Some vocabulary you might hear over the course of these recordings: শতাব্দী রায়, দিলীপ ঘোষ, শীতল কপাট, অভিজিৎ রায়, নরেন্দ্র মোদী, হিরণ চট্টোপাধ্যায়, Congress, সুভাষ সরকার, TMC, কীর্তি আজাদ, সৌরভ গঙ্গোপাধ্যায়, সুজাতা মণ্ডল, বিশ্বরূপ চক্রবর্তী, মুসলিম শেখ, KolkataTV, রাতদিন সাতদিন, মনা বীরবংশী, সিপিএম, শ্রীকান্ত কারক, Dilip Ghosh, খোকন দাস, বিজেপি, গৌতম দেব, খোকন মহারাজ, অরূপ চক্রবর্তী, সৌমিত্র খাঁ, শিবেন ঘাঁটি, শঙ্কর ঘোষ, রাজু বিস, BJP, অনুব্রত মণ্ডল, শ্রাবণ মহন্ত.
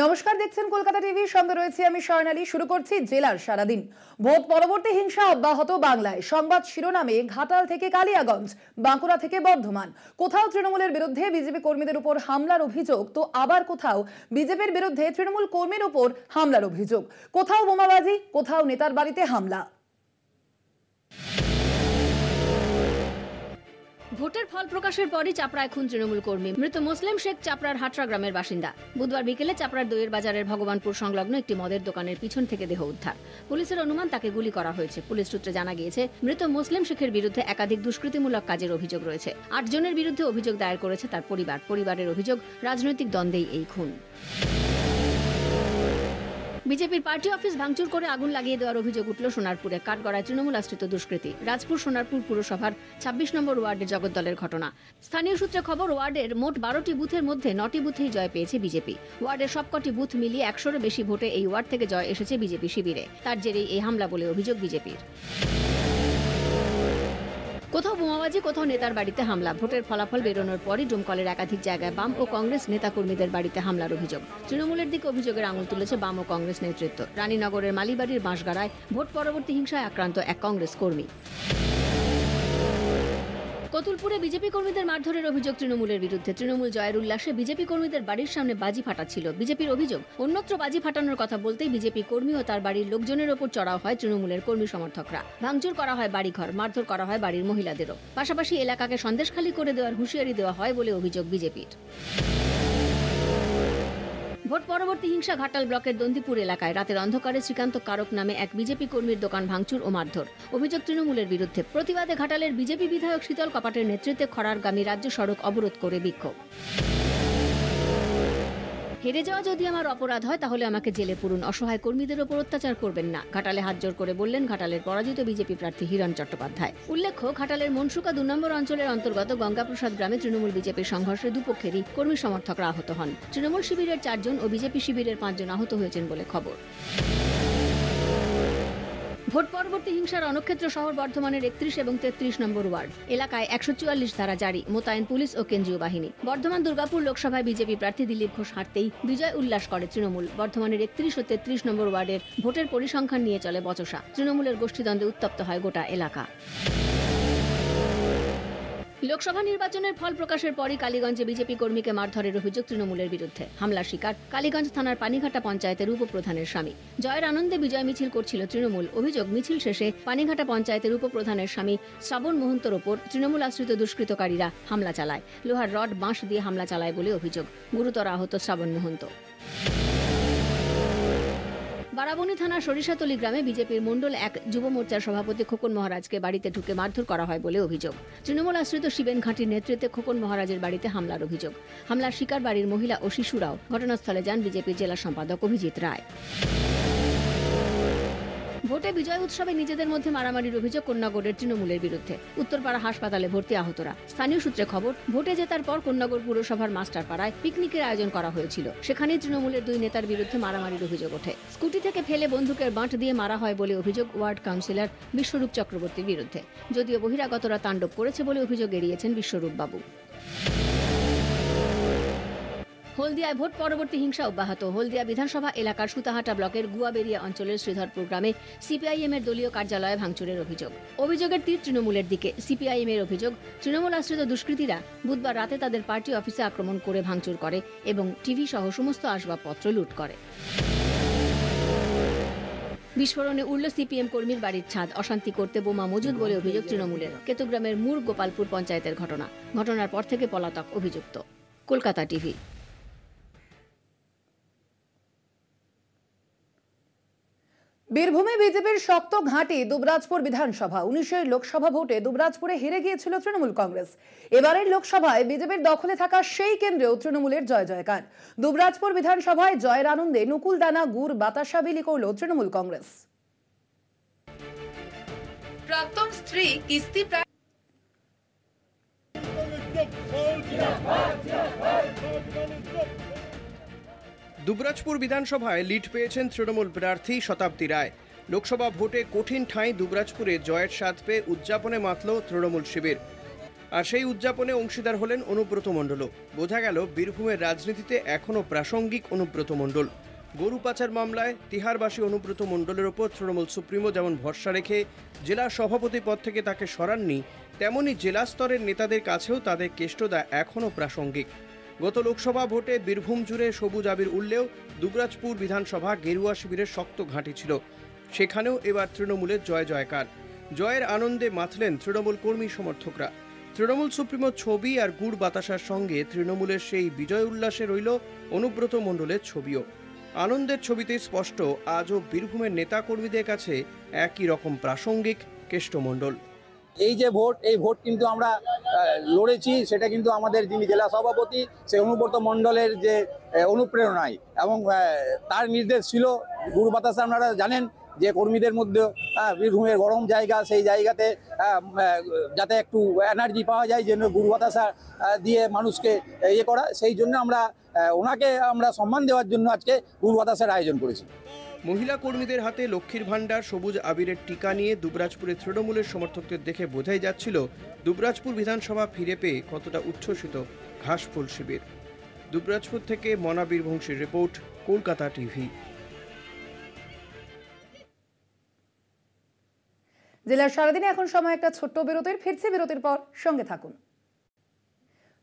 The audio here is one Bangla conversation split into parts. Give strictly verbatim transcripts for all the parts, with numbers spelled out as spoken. নমস্কার, দেখছেন কলকাতা টিভির সঙ্গে রয়েছে আমি স্বর্ণালী। শুরু করছি জেলার সারাদিন। ভোট পরবর্তী হিংসা অব্যাহত বাংলায়। সংবাদ শিরোনামে ঘাটাল থেকে কালিয়াগঞ্জ, বাঁকুড়া থেকে বর্ধমান। কোথাও তৃণমূলের বিরুদ্ধে বিজেপি কর্মীদের উপর হামলার অভিযোগ, তো আবার কোথাও বিজেপির বিরুদ্ধে তৃণমূল কর্মীর উপর হামলার অভিযোগ। কোথাও বোমাবাজি, কোথাও নেতার বাড়িতে হামলা। ভোটের ফল প্রকাশের পরই চাপড়ায় খুন তৃণমূল কর্মী। মৃত মুসলিম শেখ চাপড়ার হাটরা গ্রামের বাসিন্দা। বুধবার বিকেলে চাপড়ার দইয়ের বাজারের ভগবানপুর সংলগ্ন একটি মদের দোকানের পিছন থেকে দেহ উদ্ধার। পুলিশের অনুমান, তাকে গুলি করা হয়েছে। পুলিশ সূত্রে জানা গিয়েছে, মৃত মুসলিম শেখের বিরুদ্ধে একাধিক দুষ্কৃতিমূলক কাজের অভিযোগ রয়েছে। আট জনের বিরুদ্ধে অভিযোগ দায়ের করেছে তার পরিবার। পরিবারের অভিযোগ, রাজনৈতিক দ্বন্দ্বেই এই খুন। বিজেপির পার্টি অফিস ভাঙচুর করে আগুন লাগিয়ে দেওয়ার অভিযোগ উঠল সোনারপুরে। কাঠগড়ায় তৃণমূল আশ্রিত দুষ্কৃতী। রাজপুর সোনারপুর পুরসভার ছাব্বিশ নম্বর ওয়ার্ডের জগদ্দলের ঘটনা। স্থানীয় সূত্রে খবর, ওয়ার্ডের মোট বারোটি বুথের মধ্যে নটি বুথেই জয় পেয়েছে বিজেপি। ওয়ার্ডের সবকটি বুথ মিলিয়ে একশোরও বেশি ভোটে এই ওয়ার্ড থেকে জয় এসেছে বিজেপি শিবিরে। তার জেরেই এই হামলা বলে অভিযোগ বিজেপির। কোথাও বোমাবাজি, কোথাও নেতার বাড়িতে হামলা। ভোটের ফলাফল বেরোনোর পরই ডোমকলের একাধিক জায়গায় বাম ও কংগ্রেস নেতাকর্মীদের বাড়িতে হামলার অভিযোগ। তৃণমূলের দিকে অভিযোগের আঙুল তুলেছে বাম ও কংগ্রেস নেতৃত্ব। রানীনগরের মালিবাড়ির বাঁশগাড়ায় ভোট পরবর্তী হিংসায় আক্রান্ত এক কংগ্রেস কর্মী। কতুলপুরে বিজেপি কর্মীদের মারধরের অভিযোগ তৃণমূলের বিরুদ্ধে। তৃণমূল জয়ের উল্লাসে বিজেপি কর্মীদের বাড়ির সামনে বাজি ফাটাচ্ছিল। বিজেপির অভিযোগ, অন্যত্র বাজি ফাটানোর কথা বলতেই বিজেপি কর্মী ও তার বাড়ির লোকজনের ওপর চড়াও হয় তৃণমূলের কর্মী সমর্থকরা। ভাঙচুর করা হয় বাড়িঘর, মারধর করা হয় বাড়ির মহিলাদেরও। পাশাপাশি এলাকাকে সন্দেশখালি করে দেওয়ার হুঁশিয়ারি দেওয়া হয় বলে অভিযোগ বিজেপির। ভোট পরবর্তী হিংসা ঘাটাল ব্লকের দন্দিপুর এলাকায়। রাতের অন্ধকারে শ্রীকান্ত কারক নামে এক বিজেপি কর্মীর দোকান ভাঙচুর ও মারধর। অভিযোগ তৃণমূলের বিরুদ্ধে। প্রতিবাদে ঘাটালের বিজেপি বিধায়ক শীতল কপাটের নেতৃত্বে খড়ারগামী রাজ্য সড়ক অবরোধ করে বিক্ষোভ। হেরে যাওয়া যদি আমার অপরাধ হয়, তাহলে আমাকে জেলে পুরুন, অসহায় কর্মীদের ওপর অত্যাচার করবেন না, ঘাটালে হাত জোর করে বললেন ঘাটালের পরাজিত বিজেপি প্রার্থী হিরণ চট্টোপাধ্যায়। উল্লেখ্য, ঘাটালের মনসুকা দুই নম্বর অঞ্চলের অন্তর্গত গঙ্গাপ্রসাদ গ্রামে তৃণমূল বিজেপির সংঘর্ষে দুপক্ষেরই কর্মী সমর্থকরা আহত হন। তৃণমূল শিবিরের চারজন ও বিজেপি শিবিরের পাঁচজন আহত হয়েছেন বলে খবর। ভোট পরবর্তী হিংসার রণক্ষেত্র শহর বর্ধমানের একত্রিশ এবং তেত্রিশ নম্বর ওয়ার্ড এলাকায় একশো চুয়াল্লিশ ধারা জারি, মোতায়েন পুলিশ ও কেন্দ্রীয় বাহিনী। বর্ধমান দুর্গাপুর লোকসভায় বিজেপি প্রার্থী দিলীপ ঘোষ হারতেই বিজয় উল্লাস করে তৃণমূল। বর্ধমানের একত্রিশ ও তেত্রিশ নম্বর ওয়ার্ডের ভোটের পরিসংখ্যান নিয়ে চলে বচসা। তৃণমূলের গোষ্ঠীদ্বন্দ্বে উত্তপ্ত হয় গোটা এলাকা। লোকসভা নির্বাচনের ফল প্রকাশের পরই কালীগঞ্জে বিজেপি কর্মীকে মারধরের অভিযোগ তৃণমূলের বিরুদ্ধে। হামলার শিকার কালীগঞ্জ থানার পানিঘাটা পঞ্চায়েতের উপপ্রধানের স্বামী। জয়ের আনন্দে বিজয় মিছিল করছিল তৃণমূল। অভিযোগ, মিছিল শেষে পানিঘাটা পঞ্চায়েতের উপপ্রধানের স্বামী শ্রাবণ মহন্তর ওপর তৃণমূল আশ্রিত দুষ্কৃতকারীরা হামলা চালায়। লোহার রড, বাঁশ দিয়ে হামলা চালায় বলে অভিযোগ। গুরুতর আহত শ্রাবণ মহন্ত। বারাবণী থানার সরিষাতলী গ্রামে বিজেপির মণ্ডল এক যুব মোর্চার সভাপতি খোকন মহারাজকে বাড়িতে ঢুকে মারধর করা হয় বলে অভিযোগ। তৃণমূল আশ্রিত শিবেন ঘাঁটির নেতৃত্বে খোকন মহারাজের বাড়িতে হামলার অভিযোগ। হামলার শিকার বাড়ির মহিলা ও শিশুরাও। ঘটনাস্থলে যান বিজেপির জেলা সম্পাদক অভিজিৎ রায়। ভোটে বিজয় উৎসবে নিজেদের মধ্যে মারামারির অভিযোগ কন্যাগড়ের তৃণমূলের বিরুদ্ধে। উত্তরপাড়া হাসপাতালে ভর্তি আহতরা। স্থানীয় সূত্রে খবর, ভোটে জেতার পর কন্যাগড় পুরসভার মাস্টারপাড়ায় পিকনিকের আয়োজন করা হয়েছিল। সেখানেই তৃণমূলের দুই নেতার বিরুদ্ধে মারামারির অভিযোগ ওঠে। স্কুটি থেকে ফেলে বন্দুকের বাঁট দিয়ে মারা হয় বলে অভিযোগ ওয়ার্ড কাউন্সিলর বিশ্বরূপ চক্রবর্তীর বিরুদ্ধে। যদিও বহিরাগতরা তাণ্ডব করেছে বলে অভিযোগ এড়িয়েছেন বিশ্বরূপবাবু। হলদিয়ায় ভোট পরবর্তী হিংসা অব্যাহত। হলদিয়া বিধানসভা এলাকার সুতাহাটা ব্লকের গুয়াবেরিয়া অঞ্চলের শ্রীধরপুর গ্রামে সিপিআইএম এর দলীয় কার্যালয়ে ভাঙচুরের অভিযোগ। অভিযোগের তীর তৃণমূলের দিকে। সিপিআইএম এর অভিযোগ, তৃণমূল আশ্রিত দুষ্কৃতীরা বুধবার রাতে তাদের পার্টি অফিসে আক্রমণ করে ভাঙচুর করে এবং টিভি সহ সমস্ত আসবাবপত্র লুট করে। বিস্ফোরণে উড়ল সিপিএম কর্মীর বাড়ির ছাদ। অশান্তি করতে বোমা মজুদ বলে অভিযোগ তৃণমূলের। কেতুগ্রামের মুর গোপালপুর পঞ্চায়েতের ঘটনা। ঘটনার পর থেকে পলাতক অভিযুক্ত। কলকাতা টিভি। বীরভূমে বিজেপির শক্ত ঘাঁটি দুবরাজপুর বিধানসভা। উনিশের লোকসভা ভোটে দুবরাজপুরে হেরে গিয়েছিল তৃণমূল কংগ্রেস। এবারের লোকসভায় বিজেপির দখলে থাকা সেই কেন্দ্রেও তৃণমূলের জয় জয়কার। দুবরাজপুর বিধানসভায় জয়ের আনন্দে নুকুলদানা, গুড়, বাতাসা বিলি করল তৃণমূল কংগ্রেস। প্রাক্তন স্ত্রী কিস্তি দুবরাজপুর বিধানসভায় লিড পেয়েছেন তৃণমূল প্রার্থী শতাব্দী রায়। লোকসভা ভোটে কঠিন ঠাঁই দুবরাজপুরে জয়ের স্বাদ পেয়ে উদযাপনে মাতল তৃণমূল শিবির। আর সেই উদযাপনে অংশীদার হলেন অনুব্রত মণ্ডলও। বোঝা গেল বীরভূমের রাজনীতিতে এখনও প্রাসঙ্গিক অনুব্রত মণ্ডল। গরু পাচার মামলায় তিহারবাসী অনুব্রত মণ্ডলের ওপর তৃণমূল সুপ্রিমো যেমন ভরসা রেখে জেলা সভাপতি পদ থেকে তাকে সরাননি, তেমনি জেলা স্তরের নেতাদের কাছেও তাদের কেষ্টদা এখনও প্রাসঙ্গিক। গত লোকসভা ভোটে বীরভূম জুড়ে সবুজ আবির উঠলেও দুবরাজপুর বিধানসভা গেরুয়া শিবিরের শক্ত ঘাঁটি ছিল। সেখানেও এবার তৃণমূলের জয় জয়কার। জয়ের আনন্দে মাতলেন তৃণমূল কর্মী সমর্থকরা। তৃণমূল সুপ্রিমোর ছবি আর গুড় বাতাসার সঙ্গে তৃণমূলের সেই বিজয় উল্লাসে রইল অনুব্রত মণ্ডলের ছবিও। আনন্দের ছবিতে স্পষ্ট আজও বীরভূমের নেতাকর্মীদের কাছে একই রকম প্রাসঙ্গিক কেষ্টমণ্ডল। এই যে ভোট, এই ভোট কিন্তু আমরা লড়েছি, সেটা কিন্তু আমাদের যিনি জেলা সভাপতি সেই অনুব্রত মণ্ডলের যে অনুপ্রেরণায় এবং তার নির্দেশ ছিল। গুরু বাতাসে আপনারা জানেন যে কর্মীদের মধ্যে বীরভূমের গরম জায়গা, সেই জায়গাতে যাতে একটু এনার্জি পাওয়া যায়, যেন গুরু বাতাসা দিয়ে মানুষকে ইয়ে করা, সেই জন্য আমরা ওনাকে আমরা সম্মান দেওয়ার জন্য আজকে গুরু বাতাসের আয়োজন করেছি। মহিলা কর্মীদের হাতে লক্ষ্মীর ভাণ্ডার, সবুজ আবিরের টিকা নিয়ে দুবরাজপুরে তৃণমূলের সমর্থকদের দেখে বোঝাই যাচ্ছিল দুবরাজপুর বিধানসভা ফিরে পেয়ে কতটা উচ্ছ্বসিত ঘাসফুল শিবির। দুবরাজপুর থেকে মনা বীরবংশীর রিপোর্ট, কলকাতা টিভি। জেলার সারাদিনে এখন সময় একটা ছোট্ট বিরতির। ফিরছে বিরতির পর, সঙ্গে থাকুন।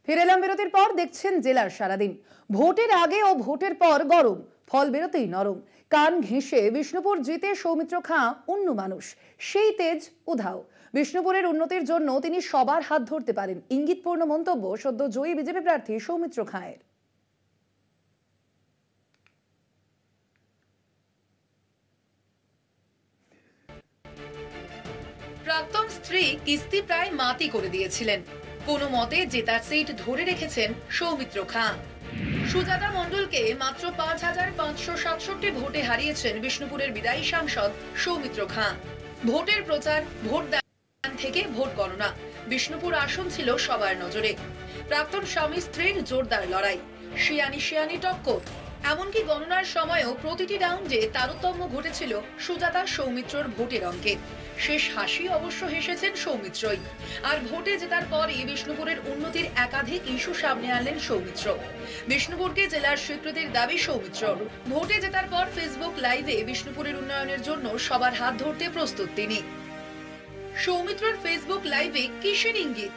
ফিরে এলাম বিরতির পর। দেখছেন জেলার সারাদিন। ভোটের আগে ও ভোটের পর গরম, ফল বেরোতেই নরম। কান ঘেঁষে বিষ্ণুপুর জিতে সৌমিত্র খাঁ অন্য মানুষ, সেই তেজ উধাও। বিষ্ণুপুরের উন্নতির জন্য তিনি সবার হাত ধরতে পারেন, ইঙ্গিতপূর্ণ মন্তব্য সদ্য জয়ী বিজেপি প্রার্থী সৌমিত্র খাঁয়ের। প্রাক্তন স্ত্রী কিস্তি প্রায় মাটি করে দিয়েছিলেন, কোনো মতে জেতার সিট ধরে রেখেছেন সৌমিত্র খাঁ। সুজাতা মণ্ডলকে মাত্র পাঁচ হাজার পাঁচশো সাতষট্টি ভোটে হারিয়েছেন বিষ্ণুপুরের বিদায়ী সাংসদ সৌমিত্র খাঁ। ভোটের প্রচার, ভোট দান থেকে ভোট গণনা, বিষ্ণুপুর আসন ছিল সবার নজরে। প্রাক্তন স্বামী স্ত্রীর জোরদার লড়াই, শিয়ানি শিয়ানি টক্কর, এমনকি গণনার সময়ও প্রতিটি রাউন্ডে তারতম্য ঘটেছিল সুজাতা সৌমিত্রর ভোটের অঙ্কে। শেষ হাসি অবশ্য হেসেছেন সৌমিত্রই। আর ভোটে জেতার পরই বিষ্ণুপুরের উন্নতির একাধিক ইস্যু সামনে আনলেন সৌমিত্র। বিষ্ণুপুরকে জেলার স্বীকৃতির দাবি সৌমিত্রর। ভোটে জেতার পর ফেসবুক লাইভে বিষ্ণুপুরের উন্নয়নের জন্য সবার হাত ধরতে প্রস্তুত তিনি। সৌমিত্রর ফেসবুক লাইভে কিসের ইঙ্গিত?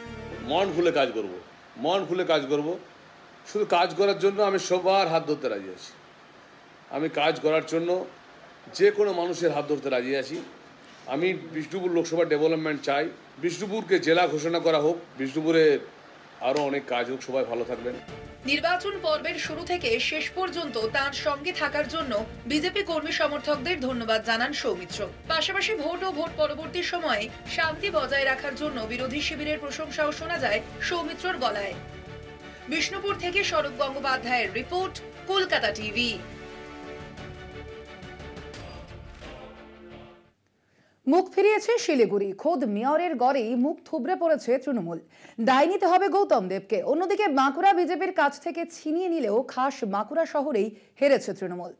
মন ভুলে কাজ করব, মন ভুলে কাজ করব। শুধু কাজ করার জন্য আমি সবার হাত ধরতে রাজি আছি। আমি কাজ করার জন্য যে কোনো মানুষের হাত ধরতে রাজি আছি। আমি বিষ্ণুপুর লোকসভা ডেভেলপমেন্ট চাই, বিষ্ণুপুরকে জেলা ঘোষণা করা হোক, বিষ্ণুপুরের আরও অনেক কাজ হোক, সবাই ভালো থাকবেন। নির্বাচন পর্বের শুরু থেকে শেষ পর্যন্ত তার সঙ্গে থাকার জন্য বিজেপি কর্মী সমর্থকদের ধন্যবাদ জানান সৌমিত্র। পাশাপাশি ভোট ও ভোট পরবর্তী সময়ে শান্তি বজায় রাখার জন্য বিরোধী শিবিরের প্রশংসাও শোনা যায় সৌমিত্রর গলায়। বিষ্ণুপুর থেকে সৌরভ গঙ্গোপাধ্যায়ের রিপোর্ট, কলকাতা টিভি। মুখ ফিরিয়েছে শিলিগুড়ি, খোদ মেয়রের গড়েই মুখ থুবড়ে পড়েছে তৃণমূল। দায় নিতে হবে গৌতম দেবকে। অন্যদিকে বাঁকুড়া বিজেপির কাছ থেকে ছিনিয়ে নিলেও খাস বাঁকুড়া শহরেই হেরেছে তৃণমূল।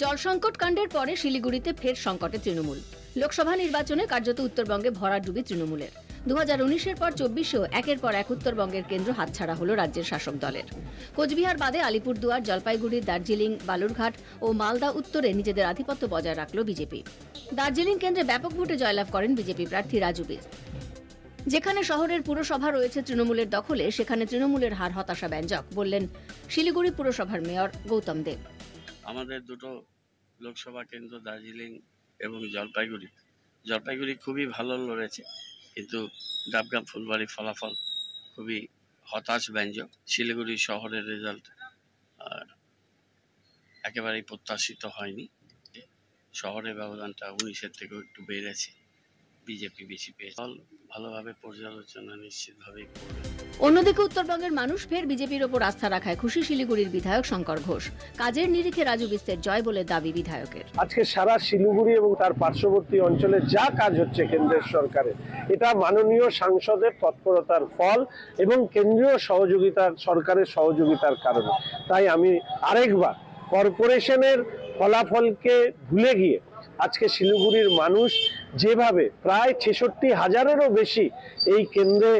জল সংকট কাণ্ডের পরে শিলিগুড়িতে ফের সংকটে তৃণমূল। লোকসভা নির্বাচনে কার্যত উত্তরবঙ্গে ভরাডুবি তৃণমূলের। দু হাজার উনিশের পর চব্বিশেও একের পর এক উত্তরবঙ্গের কেন্দ্র হাতছাড়া হল রাজ্যের শাসক দলের। কোচবিহার বাদে আলিপুরদুয়ার, জলপাইগুড়ি, দার্জিলিং, বালুরঘাট ও মালদা উত্তরে নিজেদের আধিপত্য বজায় রাখল বিজেপি। দার্জিলিং কেন্দ্রে ব্যাপক ভোটে জয়লাভ করেন বিজেপি প্রার্থী রাজু বিস। যেখানে শহরের পুরসভা রয়েছে তৃণমূলের দখলে, সেখানে তৃণমূলের হার হতাশা ব্যঞ্জক বললেন শিলিগুড়ি পুরসভার মেয়র গৌতম দেব। আমাদের দুটো লোকসভা কেন্দ্র দার্জিলিং এবং জলপাইগুড়ি, জলপাইগুড়ি খুবই ভালো লড়েছে, কিন্তু ডাবগাম ফুলবাড়ির ফলাফল খুবই হতাশ ব্যঞ্জক। শিলিগুড়ি শহরের রেজাল্ট একেবারেই প্রত্যাশিত হয়নি। শহরের ব্যবধানটা উনিশের থেকেও একটু বেড়েছে, বিজেপি বেশি পেয়েছে। ভালোভাবে পর্যালোচনা নিশ্চিতভাবেই করবে। অন্যদিকে উত্তরবঙ্গের মানুষ ফের বিজেপির ওপর আস্থা রাখায় খুশি শিলিগুড়ির বিধায়ক শঙ্কর ঘোষ। কাজের নিরিখে রাজু বিস্তের জয় বলে দাবি বিধায়কের। আজকে সারা শিলিগুড়ি এবং তার পার্শ্ববর্তী অঞ্চলে যা কাজ হচ্ছে কেন্দ্রের সরকারে, এটা মাননীয় সাংসদের তৎপরতার ফল এবং কেন্দ্রীয় সহযোগিতার, সরকারের সহযোগিতার কারণে। তাই আমি আরেকবার কর্পোরেশনের ফলাফলকে ভুলে গিয়ে আজকে শিলিগুড়ির মানুষ যেভাবে প্রায় ছেষট্টি হাজারেরও বেশি এই কেন্দ্রে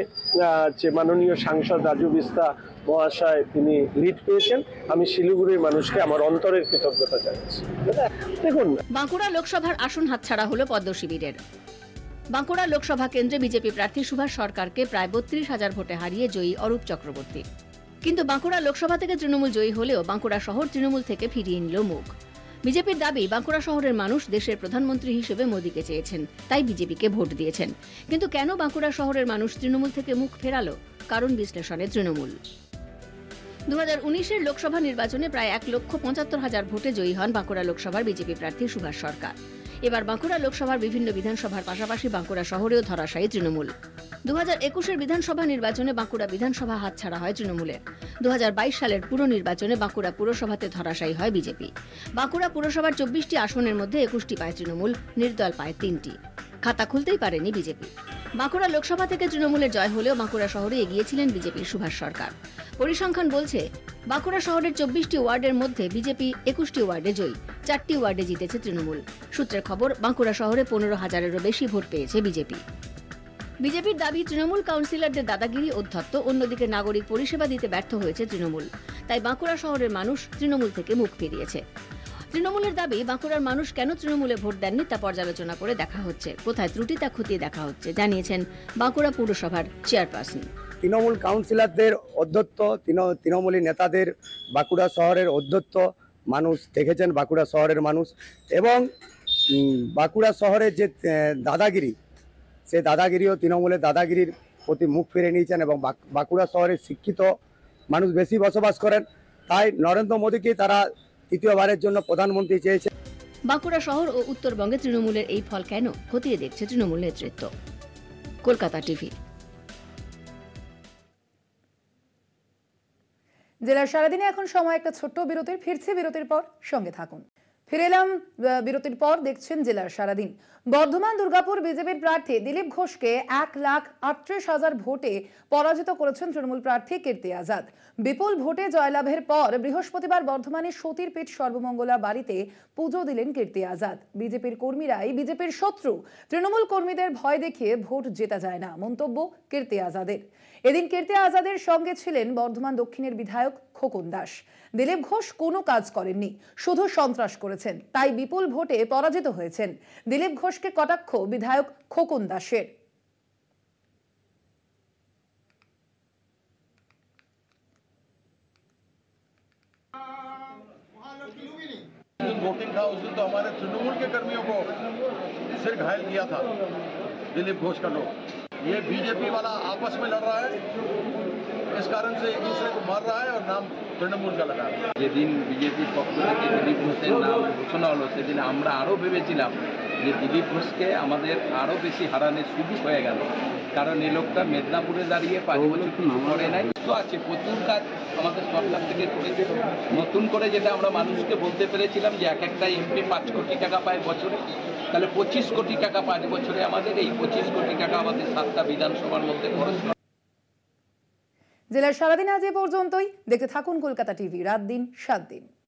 মাননীয় সাংসদ রাজু বিস্তা মহাশয় তিনি লিড পেয়েছেন, আমি শিলিগুড়ির মানুষকে আমার অন্তরের কৃতজ্ঞতা জানাচ্ছি। দেখুন, বাঁকুড়া লোকসভার আসন হাতছাড়া হলো পদ্ম শিবিরের। বাঁকুড়া লোকসভা কেন্দ্রে বিজেপি প্রার্থী সুভাষ সরকারকে প্রায় বত্রিশ হাজার ভোটে হারিয়ে জয়ী অরূপ চক্রবর্তী। কিন্তু বাঁকুড়া লোকসভা থেকে তৃণমূল জয়ী হলেও বাঁকুড়া শহর তৃণমূল থেকে ফিরিয়ে নিল মুখ। বিজেপির দাবি, বাঁকুড়া শহরের মানুষ দেশের প্রধানমন্ত্রী হিসেবে মোদিকে চেয়েছেন, তাই বিজেপিকে ভোট দিয়েছেন। কিন্তু কেন বাঁকুড়া শহরের মানুষ তৃণমূল থেকে মুখ ফেরালো? কারণ বিশ্লেষণে তৃণমূল। দু হাজার উনিশের লোকসভা নির্বাচনে প্রায় এক লক্ষ পঁচাত্তর হাজার ভোটে জয়ী হন বাঁকুড়া লোকসভার বিজেপি প্রার্থী সুভাষ সরকার। এবার বাঁকুড়া লোকসভার বিভিন্ন বিধানসভার পাশাপাশি বাঁকুড়া শহরেও ধরাশায়ী তৃণমূল। দু হাজার একুশের বিধানসভা নির্বাচনে বাঁকুড়া বিধানসভা হাতছাড়া হয় তৃণমূলের। দু হাজার বাইশ সালের পুর নির্বাচনে বাঁকুড়া পুরসভাতে ধরাশায়ী হয় বিজেপি। বাঁকুড়া পুরসভার চব্বিশটি আসনের মধ্যে একুশটি পায় তৃণমূল, নির্দল পায় তিনটি। খাতা খুলতেই পারেনি বিজেপি। বাঁকুড়া লোকসভা থেকে তৃণমূলের জয় হলেও বাঁকুড়া শহরে এগিয়েছিলেন বিজেপির সুভাষ সরকার। পরিসংখ্যান বলছে, বাঁকুড়া শহরের চব্বিশটি ওয়ার্ডের মধ্যে বিজেপি একুশটি ওয়ার্ডে জয়ী, চারটি ওয়ার্ডে জিতেছে তৃণমূল। সূত্রের খবর, বাঁকুড়া শহরে পনেরো হাজারেরও বেশি ভোট পেয়েছে বিজেপি। বিজেপির দাবি, তৃণমূল কাউন্সিলরদের দাদাগিরি, অধ্যত্ত, অন্যদিকে নাগরিক পরিষেবা দিতে ব্যর্থ হয়েছে তৃণমূল, তাই বাঁকুড়া শহরের মানুষ তৃণমূল থেকে মুখ ফিরিয়েছে। তৃণমূলের দাবি, বাঁকুড়ার মানুষ কেন তৃণমূলে ভোট দেননি তা পর্যালোচনা করে দেখা হচ্ছে, কোথায় ত্রুটি তা খতিয়ে দেখা হচ্ছে, জানিয়েছেন বাঁকুড়া পুরসভার চেয়ারপারসন। তৃণমূল কাউন্সিলরদের অধ্যত্ব, তৃণমূলী নেতাদের বাঁকুড়া শহরের অধ্যত্ব মানুষ দেখেছেন, বাঁকুড়া শহরের মানুষ, এবং বাঁকুড়া শহরের যে দাদাগিরি, সে দাদাগিরিও তৃণমূলের দাদাগিরির প্রতি মুখ ফিরে নিয়েছেন। এবং বাঁকুড়া শহরে শিক্ষিত মানুষ বেশি বসবাস করেন, তাই নরেন্দ্র মোদীকে তারা তৃতীয়বারের জন্য প্রধানমন্ত্রী চেয়েছেন। বাঁকুড়া শহর ও উত্তরবঙ্গে তৃণমূলের এই ফল কেন, খতিয়ে দেখছে তৃণমূল নেতৃত্ব। কলকাতা টিভি। জেলার সারাদিনে এখন সময় একটা ছোট্ট বিরতির। ফিরছে বিরতির পর, সঙ্গে থাকুন। ফিরে এলাম বিরতির পর, দেখছেন জেলার সারাদিন। বর্ধমান দুর্গাপুর বিজেপির প্রার্থী দিলীপ ঘোষকে এক লাখ আটত্রিশ হাজার ভোটে পরাজিত করেছেন তৃণমূল প্রার্থী কীর্তি আজাদ। বিপুল ভোটে জয়লাভের পর বৃহস্পতিবার বর্ধমানের সতীরপীঠ সর্বমঙ্গলা বাড়িতে পুজো দিলেন কীর্তি আজাদ। বিজেপির কর্মীরাই বিজেপির শত্রু, তৃণমূল কর্মীদের ভয় দেখিয়ে ভোট জেতা যায় না, মন্তব্য কীর্তি আজাদের। এদিন কীর্তি আজাদের সঙ্গে ছিলেন বর্ধমান দক্ষিণের বিধায়ক খোকন দাস। দিলীপ ঘোষ কোনো কাজ করেননি, শুধু সন্ত্রাস করেছেন, তাই বিপুল ভোটে পরাজিত হয়েছেন। দিলীপ ঘোষকে কটাক্ষ বিধায়ক খোকন দাসের। তৃণমূল কে কর্মিও কো সির ঘায়ল কিয়া থা দিলীপ ঘোষ কা লোক। ये बीजेपी वाला आपस में लड़ रहा है, इस कारण से एक दूसरे को मार रहा है और नाम तृणमूल का लगा। যেদিন বিজেপির পক্ষ থেকে দিলীপ ঘোষের নাম ঘোষণা হলো, সেদিন আমরা আরও ভেবেছিলাম যে দিলীপ ঘোষকে আমাদের আরও বেশি হারানোর সুযোগ হয়ে গেল, কারণ এই লোকটা মেদিনীপুরে দাঁড়িয়ে পাঁচ বছর মরে নাই, তো আছে প্রচুর কাজ আমাদের সরকার থেকে করেছে। নতুন করে যেটা আমরা মানুষকে বলতে পেরেছিলাম যে এক একটা এমপি পাঁচ কোটি টাকা পায় বছরে, তাহলে পঁচিশ কোটি টাকা পাঁচ বছরে, আমাদের এই পঁচিশ কোটি টাকা আমাদের সাতটা বিধানসভার মধ্যে খরচ। জেলার সারাদিন আজ এ পর্যন্তই। দেখতে থাকুন কলকাতা টিভি, রাত দিন সাত দিন।